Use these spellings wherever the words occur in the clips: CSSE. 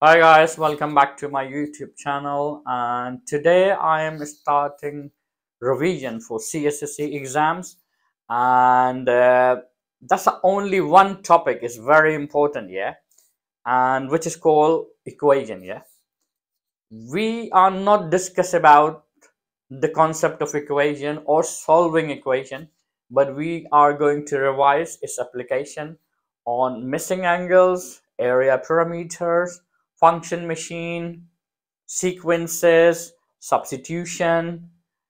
Hi guys, welcome back to my YouTube channel, and today I am starting revision for CSSE exams, and that's the only one topic is very important, yeah, and which is called equation. Yeah, we are not discuss about the concept of equation or solving equation, but we are going to revise its application on missing angles, area parameters, function machine, sequences, substitution,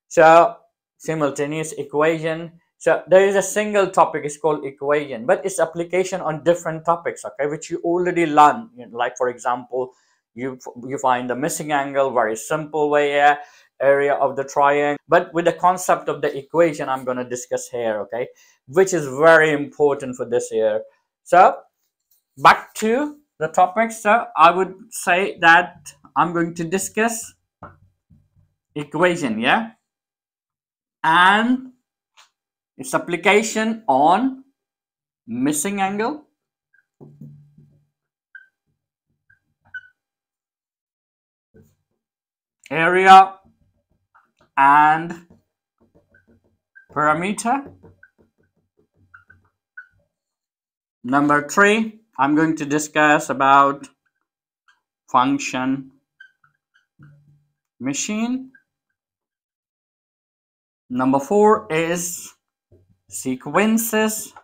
so simultaneous equation. So there is a single topic is called equation, but it's application on different topics, okay, which you already learn, like for example you find the missing angle very simple way, yeah, area of the triangle. But with the concept of the equation I'm going to discuss here, okay, which is very important for this year. So back to the topics. So I would say that I'm going to discuss equation, yeah, and its application on missing angle, area and parameter. Number 3, I'm going to discuss about function machine. Number 4 is sequences.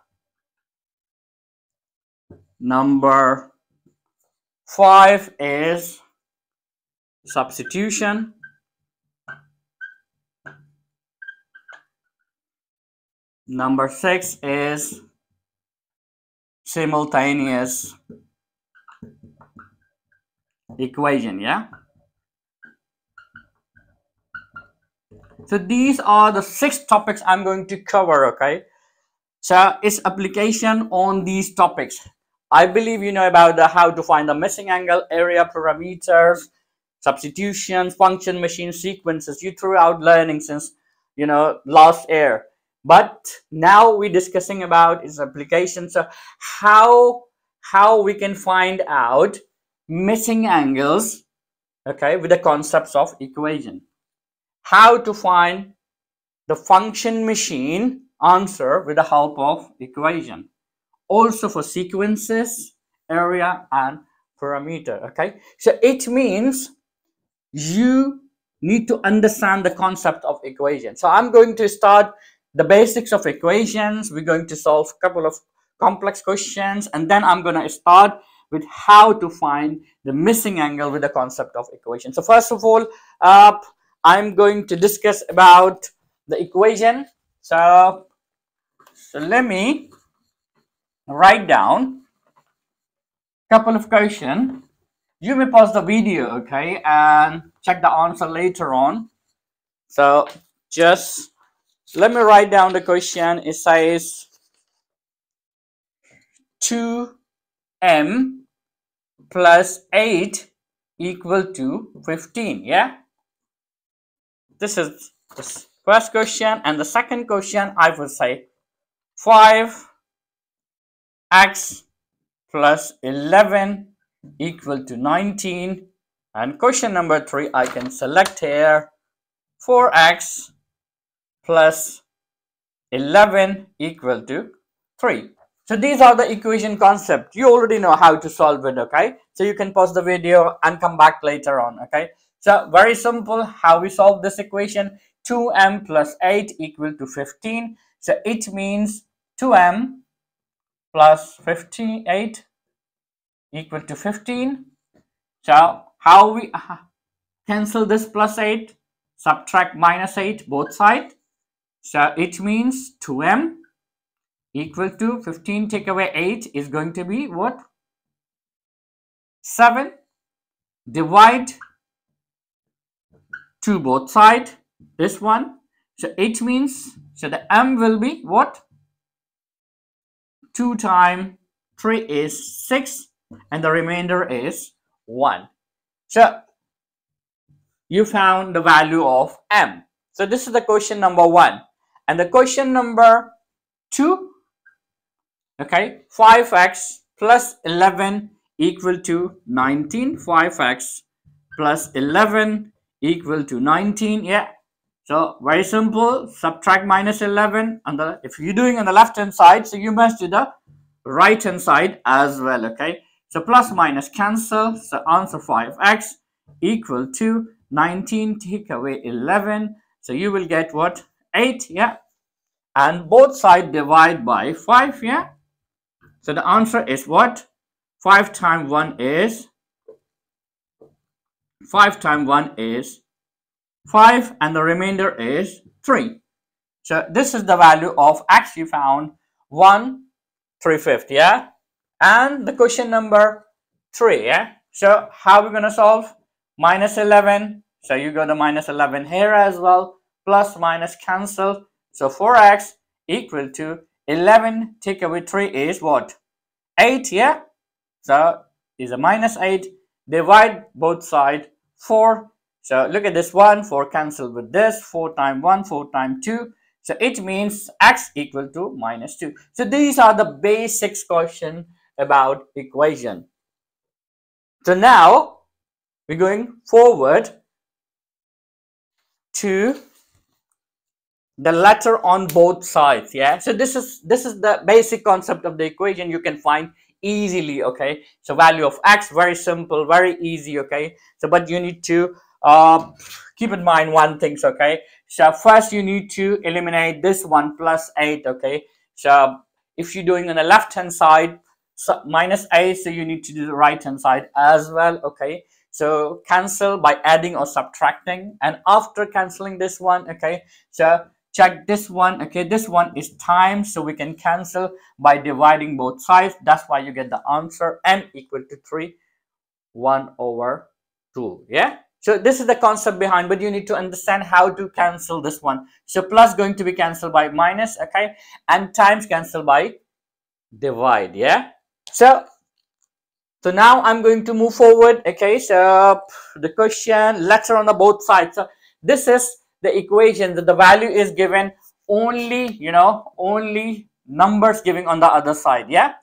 Number 5 is substitution. Number 6 is simultaneous equation, yeah. So these are the 6 topics I'm going to cover, okay. So it's application on these topics. I believe you know about the how to find the missing angle, area parameters, substitutions, function machine, sequences. You throughout learning since, you know, last year. But now we're discussing about its application. So how we can find out missing angles, okay, with the concepts of equation. How to find the function machine answer with the help of equation. Also for sequences, area and parameter, okay. So it means you need to understand the concept of equation. So I'm going to start the basics of equations. We're going to solve a couple of complex questions, and then I'm going to start with how to find the missing angle with the concept of equation. So first of all, I'm going to discuss about the equation. So let me write down a couple of questions. You may pause the video, okay, and check the answer later on. So just let me write down the question. It says 2m plus 8 equal to 15, yeah. This is the first question, and the second question I will say 5x plus 11 equal to 19, and question number 3 I can select here 4x plus 11 equal to 3. So these are the equation concept. You already know how to solve it, okay. So you can pause the video and come back later on, okay. So very simple how we solve this equation. 2m plus 8 equal to 15. So it means 2m plus 8 equal to 15. So how we cancel this plus 8, subtract minus 8 both sides. So it means 2m equal to 15 take away 8 is going to be what? 7. Divide to both sides, this one. So it means, so the m will be what? 2 times 3 is 6, and the remainder is 1. So you found the value of m. So this is the question number 1. And the question number 2, okay, 5x plus 11 equal to 19, 5x plus 11 equal to 19. Yeah, so very simple. Subtract minus 11 on the, if you're doing on the left hand side, so you must do the right hand side as well. Okay, so plus minus cancel, so answer 5x equal to 19 take away 11, so you will get what, 8. Yeah, and both sides divide by 5. Yeah, so the answer is what, 5 times 1 is 5 and the remainder is 3. So this is the value of x you found, 1 3/5. Yeah, and the question number 3. Yeah, so how are we gonna solve? Minus 11, so you got the minus 11 here as well, plus minus cancel, so 4x equal to 11 take away 3 is what, 8. Yeah, so is a minus 8, divide both sides 4. So look at this one, 4 cancel with this, 4 times 1, 4 times 2, so it means x equal to minus 2. So these are the basic questions about equation. So now we're going forward to the letter on both sides. Yeah, so this is the basic concept of the equation, you can find easily. Okay, so value of x, very simple, very easy. Okay, so but you need to keep in mind one thing. Okay, so first you need to eliminate this one, plus 8. Okay, so if you're doing on the left hand side, so minus 8, so you need to do the right hand side as well. Okay, so cancel by adding or subtracting, and after canceling this one, okay, so check this one. Okay, this one is times, so we can cancel by dividing both sides. That's why you get the answer n equal to 3/1/2. Yeah, so this is the concept behind, but you need to understand how to cancel this one. So plus going to be canceled by minus, okay, and times canceled by divide. Yeah, so now I'm going to move forward. Okay, so the question letter on the both sides. So this is the equation that the value is given only, you know, only numbers giving on the other side. Yeah,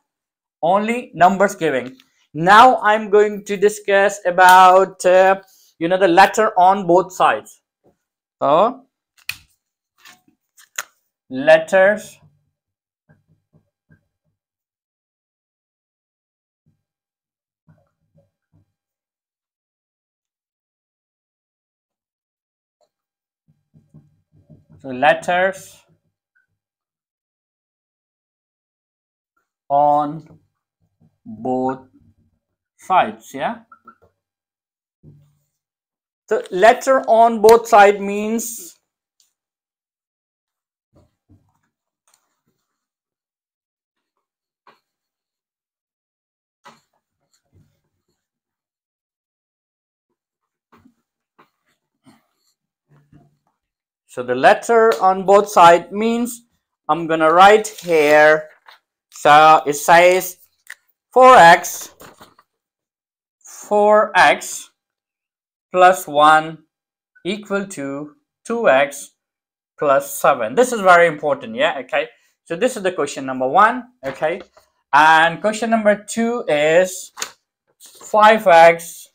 only numbers giving. Now I'm going to discuss about you know, the letter on both sides. So letters on both sides. Yeah, so letter on both sides means I'm gonna write here, so it says 4x plus 1 equal to 2x plus 7. This is very important. Yeah, okay, so this is the question number 1. Okay, and question number 2 is 5x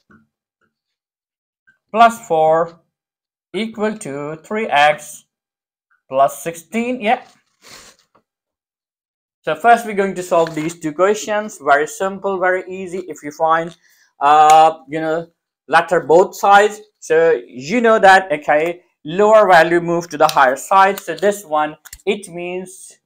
plus 4 equal to 3x plus 16. Yeah, so first we're going to solve these two questions. Very simple, very easy. If you find you know, letter both sides, so you know that, okay, lower value move to the higher side. So this one, it means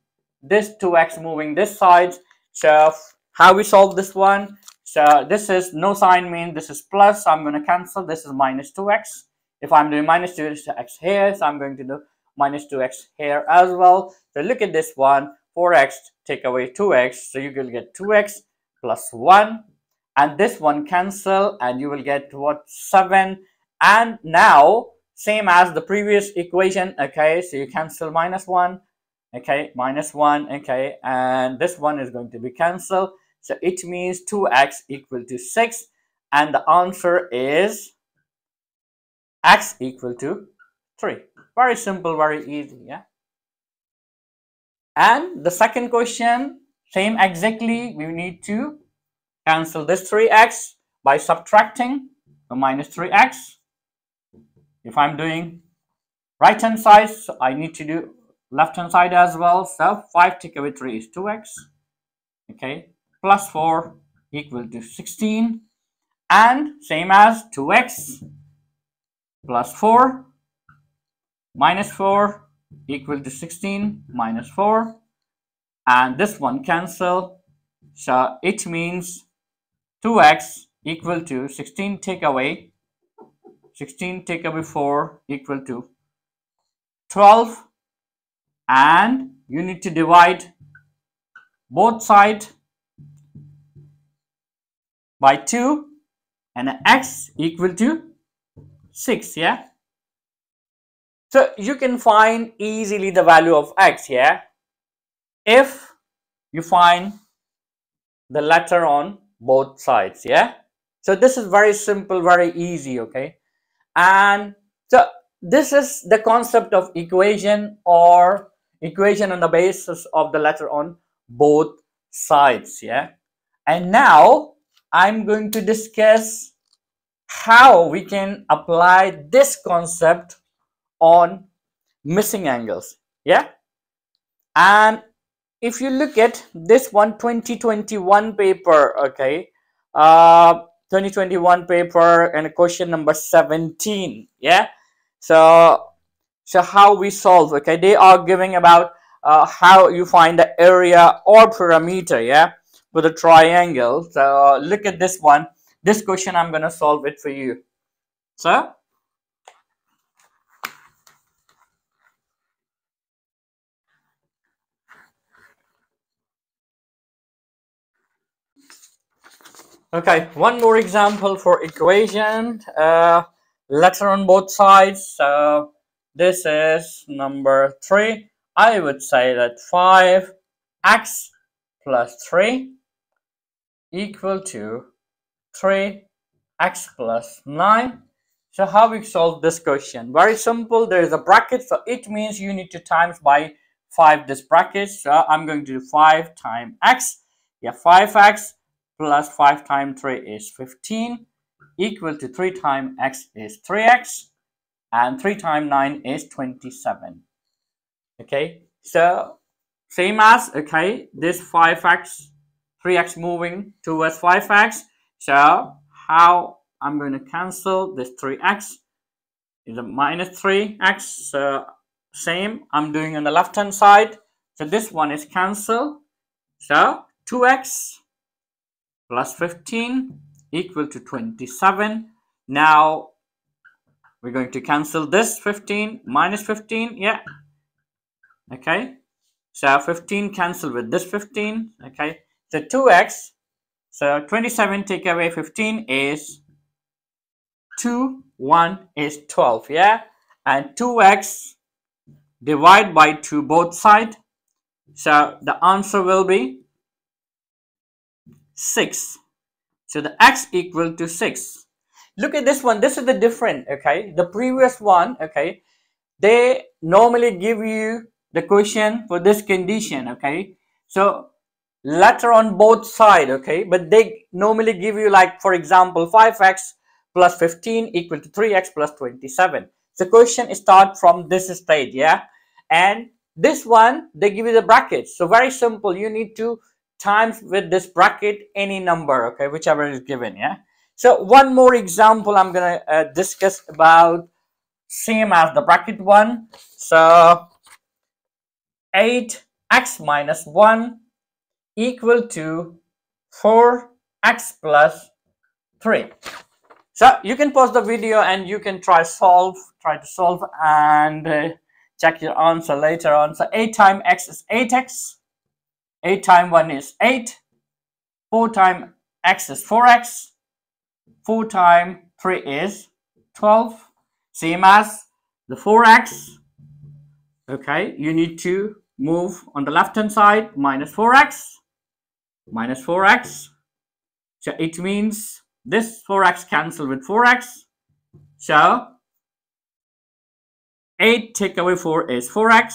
this 2x moving this side. So how we solve this one? So this is no sign mean this is plus, so I'm going to cancel. This is minus 2x. If I'm doing minus 2x here, so I'm going to do minus 2x here as well. So look at this one, 4x take away 2x, so you will get 2x plus 1, and this one cancel, and you will get what, 7. And now same as the previous equation, okay, so you cancel minus 1, okay, minus 1, okay, and this one is going to be cancelled, so it means 2x equal to 6, and the answer is x equal to 3. Very simple, very easy. Yeah, and the second question, same exactly, we need to Cancel this 3x by subtracting the minus 3x. If I'm doing right hand side, so I need to do left hand side as well. So 5 take away 3 is 2x. Okay, plus 4 equal to 16. And same as 2x plus 4 minus 4 equal to 16 minus 4. And this one cancel. So it means 2x equal to 16 take away 4 equal to 12. And you need to divide both sides by 2. And x equal to 6, yeah? So you can find easily the value of x, yeah? If you find the letter on both sides, yeah? So this is very simple, very easy, okay? And so this is the concept of equation, or equation on the basis of the letter on both sides, yeah? And now I'm going to discuss how we can apply this concept on missing angles, yeah? And if you look at this one 2021 paper, okay, 2021 paper and question number 17, yeah? So how we solve, okay, they are giving about how you find the area or perimeter, yeah, with a triangle. So look at this one. This question I'm gonna solve it for you. So okay, one more example for equation, letter on both sides. So this is number 3. I would say that 5x plus 3 equal to 3x plus 9. So how we solve this question? Very simple. There is a bracket, so it means you need to times by 5 this bracket. So I'm going to do 5 times x. Yeah, 5x plus 5 times 3 is 15 equal to 3 times x is 3x, and 3 times 9 is 27. Okay, so same as, okay, this 5x, 3x moving towards 5x. So how I'm going to cancel this 3x is a minus 3x. So same I'm doing on the left hand side. So this one is cancel. So 2x plus 15 equal to 27. Now we're going to cancel this 15 minus 15. Yeah. Okay. So 15 cancel with this 15. Okay. So 2x. So 27 take away 15 is 2, 1 is 12, yeah? And 2x divide by 2 both sides. So the answer will be 6. So the x equal to 6. Look at this one. This is the different, okay? The previous one, okay? They normally give you the question for this condition, okay? So letter on both sides, okay, but they normally give you, like, for example, 5x plus 15 equal to 3x plus 27. So question start from this stage, yeah? And this one, they give you the bracket. So very simple, you need to times with this bracket any number, okay, whichever is given, yeah? So one more example I'm gonna discuss about, same as the bracket one. So 8x minus 1 equal to 4x plus 3. So you can pause the video and you can try to solve and check your answer later on. So 8 times x is 8x, 8 times 1 is 8, 4 times x is 4x, 4 times 3 is 12. Same as the 4x, okay, you need to move on the left hand side, minus 4x, minus 4x. So it means this 4x cancel with 4x. So 8 take away 4 is 4x,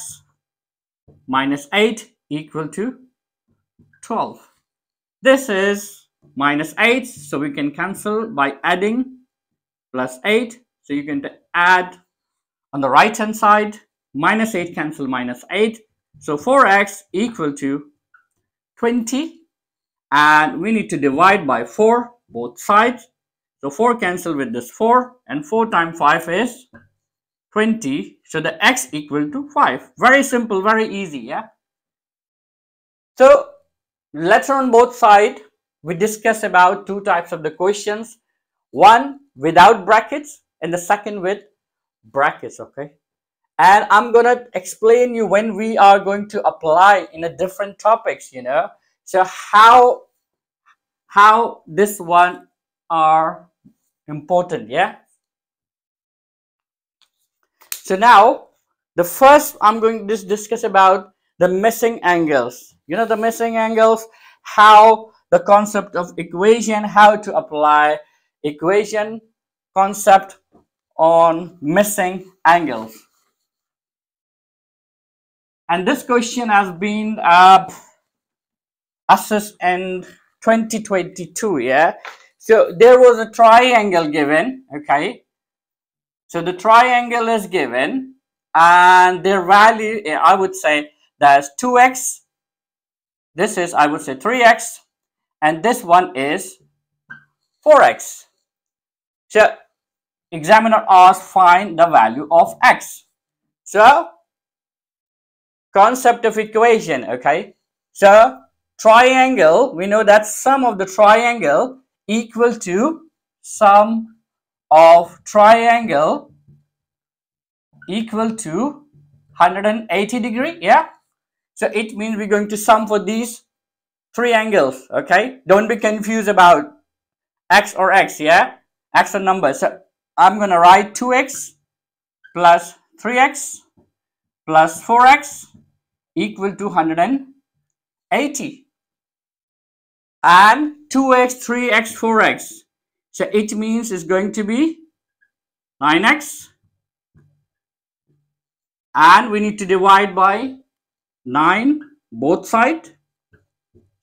minus 8 equal to 12. This is minus 8, so we can cancel by adding plus 8. So you can add on the right hand side, minus 8 cancel minus 8. So 4x equal to 20, and we need to divide by 4 both sides. So 4 cancel with this 4, and 4 times 5 is 20. So the x equal to 5. Very simple, very easy, yeah. So let's on both sides. We discuss about two types of the questions, one without brackets and the second with brackets, okay? And I'm gonna explain you when we are going to apply in a different topics, you know. So how this one are important, yeah. So now the first I'm going to discuss about the missing angles. You know, the missing angles, how the concept of equation, how to apply equation concept on missing angles. And this question has been assessed in 2022, yeah. So there was a triangle given, okay. So the triangle is given, and their value, I would say, that's 2x. This is, I would say, 3x. And this one is 4x. So examiner asked find the value of x. So concept of equation, okay. So triangle, we know that sum of the triangle equal to sum of triangle equal to 180 degree, yeah. So it means we're going to sum for these three angles, okay. Don't be confused about x or x, yeah. X are numbers. So I'm gonna write 2x plus 3x plus 4x equal to 180. And 2x, 3x, 4x. So it means it's going to be 9x. And we need to divide by 9 both sides.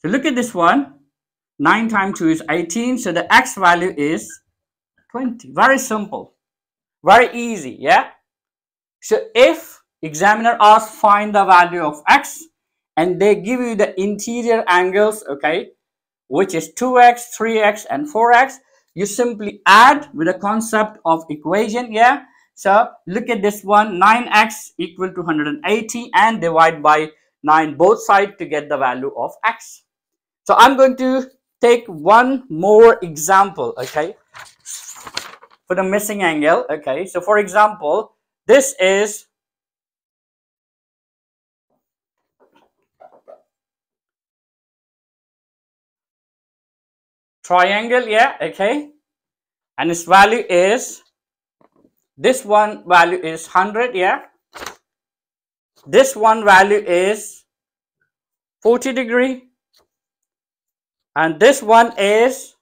So look at this one. 9 times 2 is 18. So the x value is 20. Very simple. Very easy, yeah. So if examiner asks find the value of x and they give you the interior angles, okay, which is 2x, 3x and 4x, you simply add with the concept of equation, yeah. So look at this one, 9x equal to 180 and divide by 9 both sides to get the value of x. So I'm going to take one more example, okay, for the missing angle, okay. So for example, this is triangle, yeah, okay, and its value is, this one value is 100, yeah, this one value is 40 degree, and this one is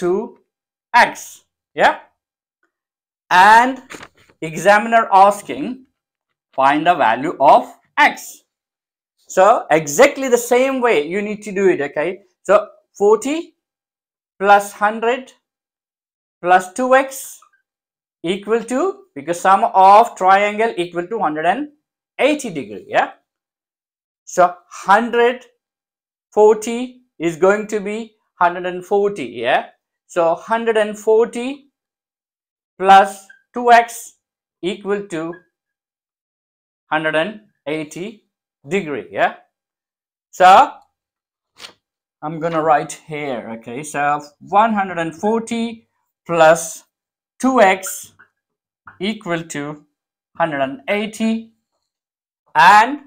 2x, yeah. And examiner asking find the value of x. So exactly the same way you need to do it, okay. So 40 plus 100 plus 2x equal to, because sum of triangle equal to 180 degree, yeah. So 140 is going to be 140, yeah. So 140 plus 2x equal to 180 degree, yeah. So I'm gonna write here, okay. So 140 plus 2x equal to 180, and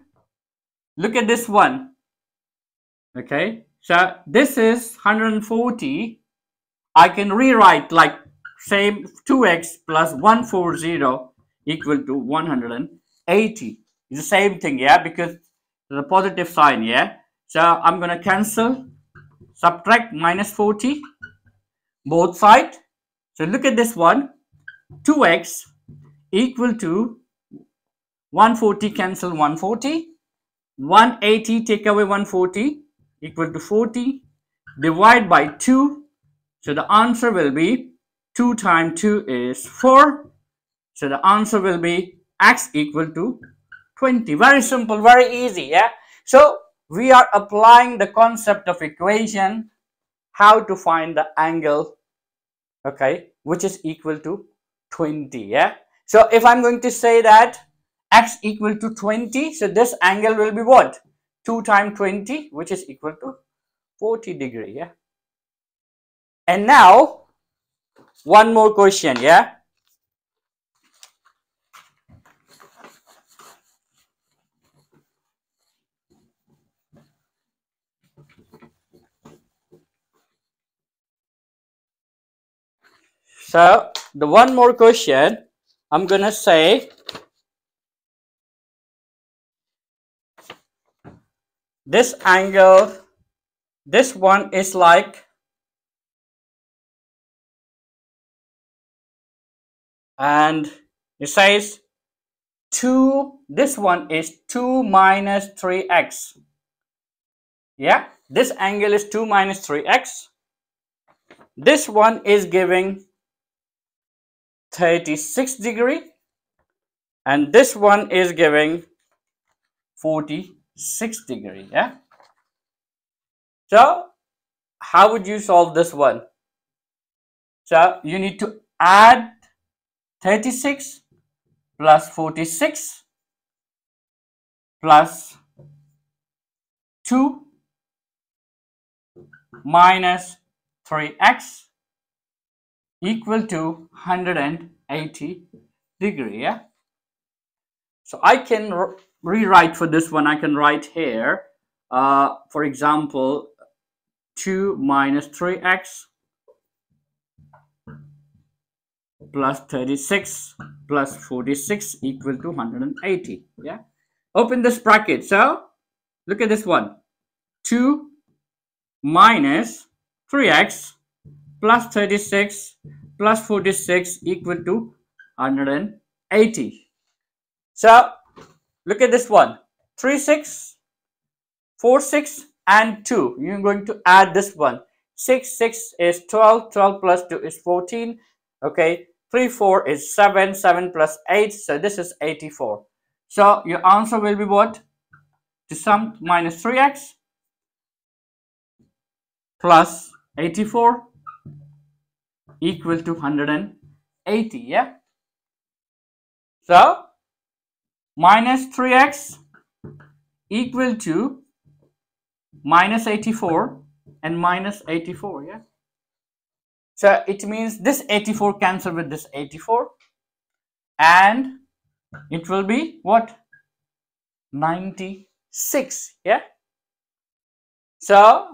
look at this one, okay. So this is 140. I can rewrite like same 2x plus 140 equal to 180. It's the same thing, yeah, because the positive sign, yeah. So I'm gonna cancel, subtract minus 40 both sides. So look at this one, 2x equal to 140, cancel 140, 180 take away 140 equal to 40, divide by 2. So the answer will be 2 times 2 is 4. So the answer will be x equal to 20. Very simple, very easy. Yeah. So we are applying the concept of equation, how to find the angle, okay, which is equal to 20. Yeah. So if I'm going to say that x equal to 20, so this angle will be what? 2 times 20, which is equal to 40 degree. Yeah. And now one more question. Yeah. So the one more question I'm gonna say, this angle, this one is like and it says 2, this one is 2 minus 3x. Yeah, this angle is 2 minus 3x. This one is giving 36 degree and this one is giving 46 degree. Yeah. So how would you solve this one? So you need to add 36 plus 46 plus 2 minus 3x equal to 180 degree. Yeah. So I can rewrite for this one. I can write here, for example, 2 minus 3x plus 36 plus 46 equal to 180. Yeah. Open this bracket. So look at this one. 2 minus 3x plus 36 plus 46 equal to 180. So look at this one. 3, 6, 4, 6 and 2. You're going to add this one. 6, 6 is 12. 12 plus 2 is 14. Okay. 3, 4 is 7. 7 plus 8. So this is 84. So your answer will be what? To sum minus 3x plus 84 equal to 180. Yeah. So minus 3x equal to minus 84 and minus 84. Yeah. So it means this 84 cancel with this 84 and it will be what? 96. Yeah. So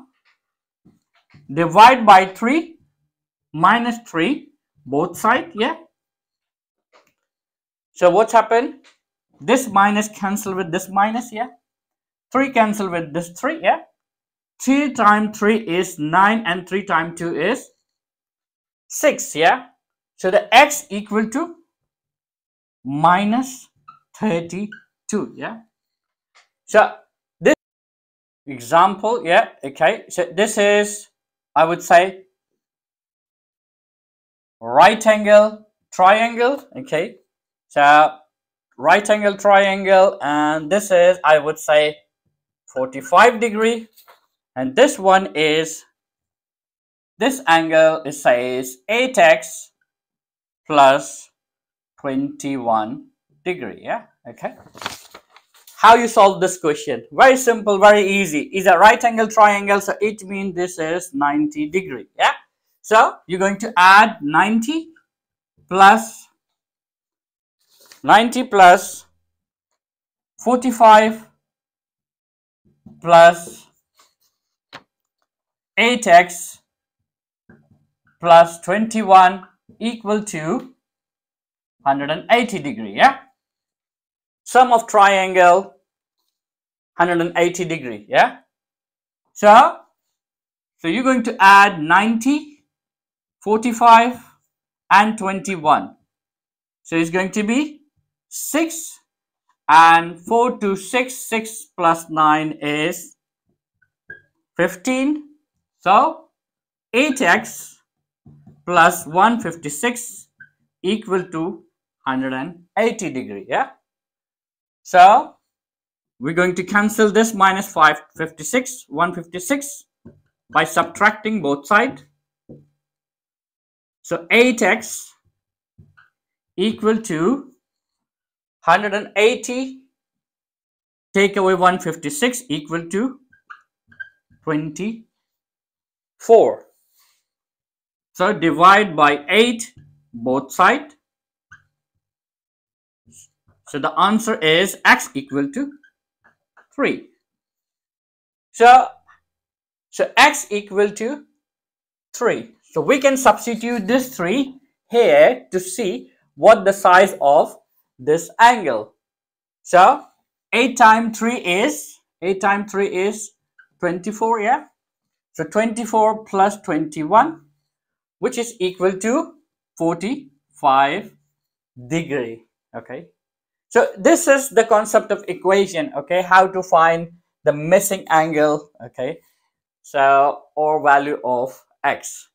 divide by 3, minus 3 both side. Yeah. So what's happened? This minus cancel with this minus. Yeah. 3 cancel with this 3. Yeah. 3 times 3 is 9 and 3 times 2 is 6. Yeah. So the x equal to minus 32. Yeah. So this example. Yeah. Okay. So this is, I would say, right angle triangle. Okay. So right angle triangle, and this is, I would say, 45 degree, and this one is, this angle it says 8x plus 21 degree. Yeah. Okay. How you solve this question? Very simple, very easy. It's a right angle triangle, so it means this is 90 degree. Yeah. So you're going to add 90 plus 45 plus 8x plus 21 equal to 180 degree. Yeah. Sum of triangle 180 degree. Yeah. So you're going to add 90, 45 and 21. So it's going to be 6 and 4 to 6, 6 plus 9 is 15 So 8x plus 156 equal to 180 degree. Yeah. So we're going to cancel this minus 556, 156 by subtracting both sides. So 8x equal to 180 take away 156 equal to 24. So divide by 8 both sides. So the answer is x equal to 3. So x equal to 3. So we can substitute this 3 here to see what the size of this angle. So 8 times 3 is 24, yeah. So 24 plus 21, which is equal to 45 degree. Okay. So this is the concept of equation. Okay, how to find the missing angle. Okay, so or value of x.